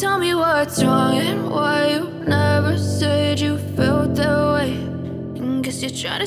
Tell me what's wrong and why you never said you felt that way. And guess you're trying to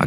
I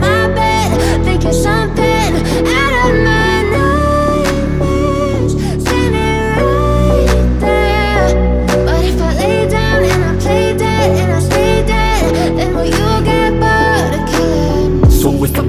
my bed, thinking something out of my nightmares, standing right there. But if I lay down and I play dead and I stay dead, then will you get bored of killing me? So if I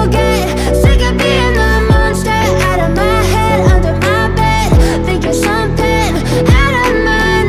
get sick of being the monster out of my head, under my bed, thinking something out of my head.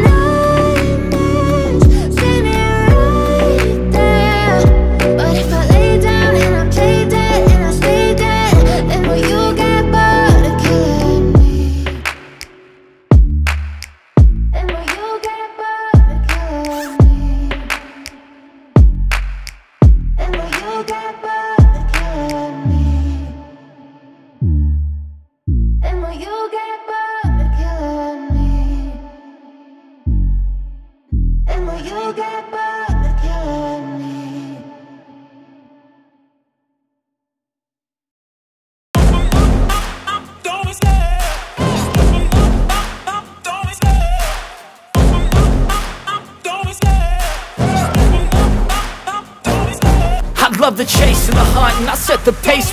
The chase and the hunt, and I set the pace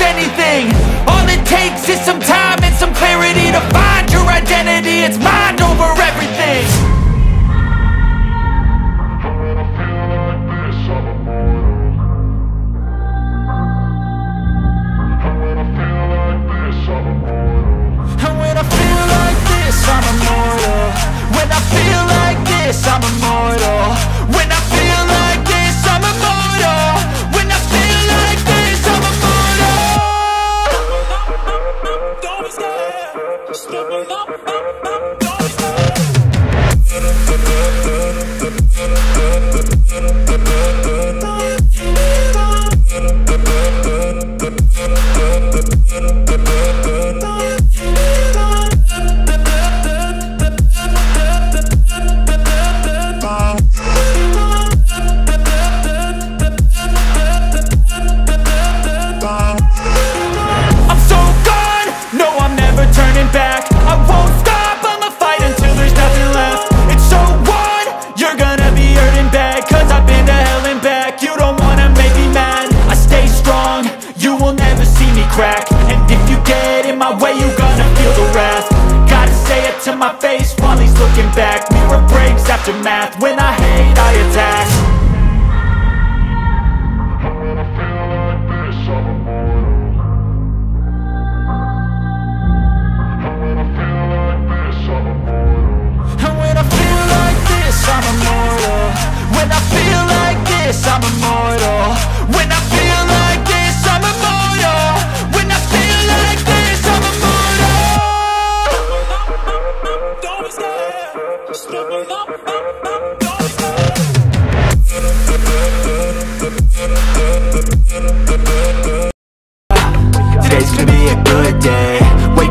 anything. All it takes is some time and some clarity to find your identity. It's mind over everything. And when I feel like this, I'm immortal. When I feel like this, I'm immortal. When I feel like this, I'm immortal. When I feel like this, I'm immortal. Don't be scared. Stepping up, up, up. Don't be scared. Math. When I hate, I attack. And when I feel like this, I'm immortal.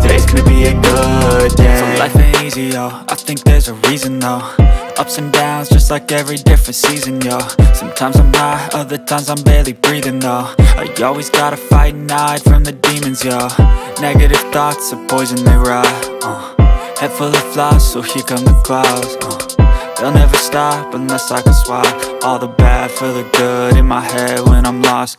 Today's gonna be a good day. So life ain't easy, yo. I think there's a reason, though. Ups and downs, just like every different season, yo. Sometimes I'm high, other times I'm barely breathing, though. I always gotta fight and hide from the demons, yo. Negative thoughts are poison, they rot. Head full of flies, so here come the clouds. They'll never stop unless I can swap all the bad for the good in my head when I'm lost.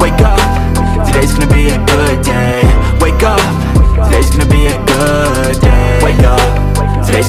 Wake up. Today's gonna be a good day. Wake up. Today's gonna be a good day. Wake up. Today's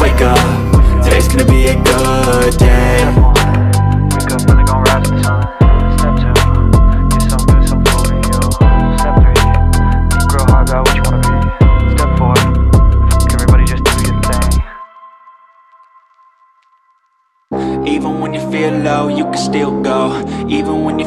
Wake up. Today's gonna be a good day. Wake up and gon' rise to the sun. Step 2, get some good, some food in you. Step 3, grow hard, got what you wanna be. Even when you feel low, you can still go. Even when you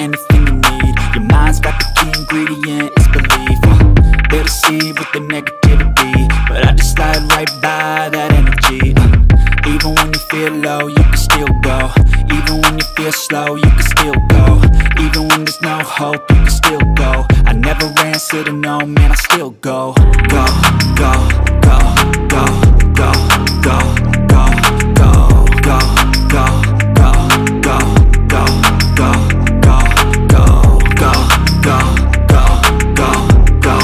anything you need. Your mind's got the key ingredient, it's belief. They'll deceive with the negativity, but I just slide right by that energy. Even when you feel low, you can still go. Even when you feel slow, you can still go. Even when there's no hope, you can still go. I never answer to no, man, I still go. Go, go, go, go, go, go, go, go, go, go, go, go, go, go, go, go, go, go, go, go, go, go, go, go, go,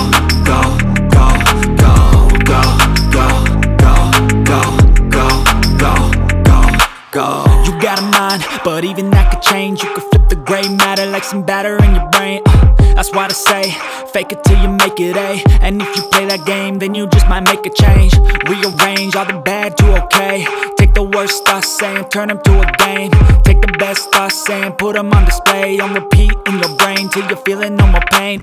go, go. Go. You got a mind, but even that could change. You could flip the gray matter like some batter in your brain. That's why they say, fake it till you make it, eh? And if you play that game, then you just might make a change. Rearrange all the bad to okay. Take the worst thoughts saying, turn them to a game. Take the best thoughts saying, put them on display. On repeat in your brain till you're feeling no more pain.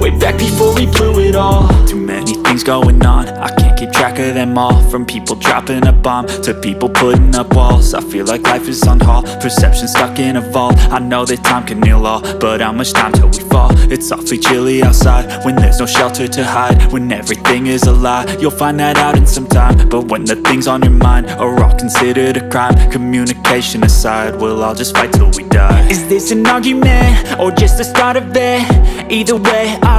way back before we blew it all. Too many things going on, I can't keep track of them all. From people dropping a bomb, to people putting up walls. I feel like life is on hold, perception stuck in a vault. I know that time can heal all, but how much time till we fall? It's awfully chilly outside, when there's no shelter to hide. When everything is a lie, you'll find that out in some time. But when the things on your mind are all considered a crime, communication aside, we'll all just fight till we die. Is this an argument, or just the start of it? Either way, I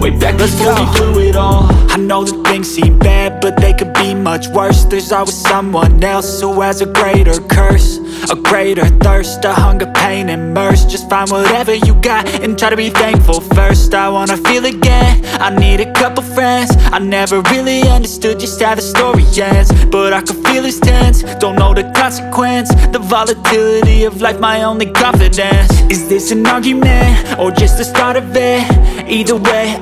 way back before we blew it all. I know that things seem bad, but they could be much worse. There's always someone else who has a greater curse, a greater thirst, a hunger, pain, and mercy. Just find whatever you got and try to be thankful first. I wanna feel again, I need a couple friends. I never really understood just how the story ends, but I can feel it's tense, don't know the consequence. The volatility of life, my only confidence. Is this an argument, or just the start of it? Either way,